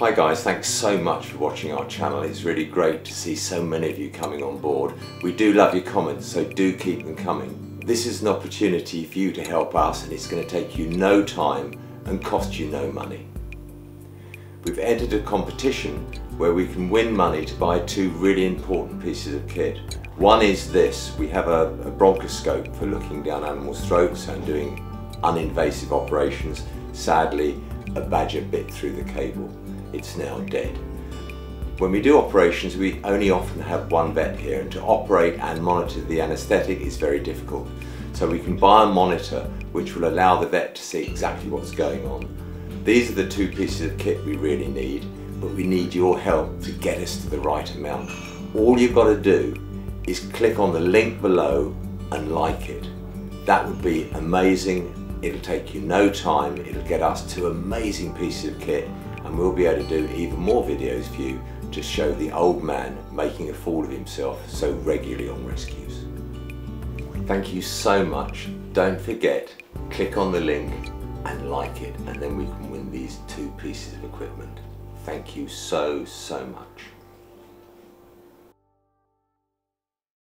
Hi guys, thanks so much for watching our channel. It's really great to see so many of you coming on board. We do love your comments, so do keep them coming. This is an opportunity for you to help us, and it's going to take you no time and cost you no money. We've entered a competition where we can win money to buy two really important pieces of kit. One is this. We have a bronchoscope for looking down animals' throats and doing uninvasive operations. Sadly, a badger bit through the cable. It's now dead. When we do operations, we only often have one vet here, and to operate and monitor the anaesthetic is very difficult. So we can buy a monitor which will allow the vet to see exactly what's going on. These are the two pieces of kit we really need, but we need your help to get us to the right amount. All you've got to do is click on the link below and like it. That would be amazing. It'll take you no time. It'll get us two amazing pieces of kit, and we'll be able to do even more videos for you to show the old man making a fool of himself so regularly on rescues. Thank you so much. Don't forget, click on the link and like it, and then we can win these two pieces of equipment. Thank you so much.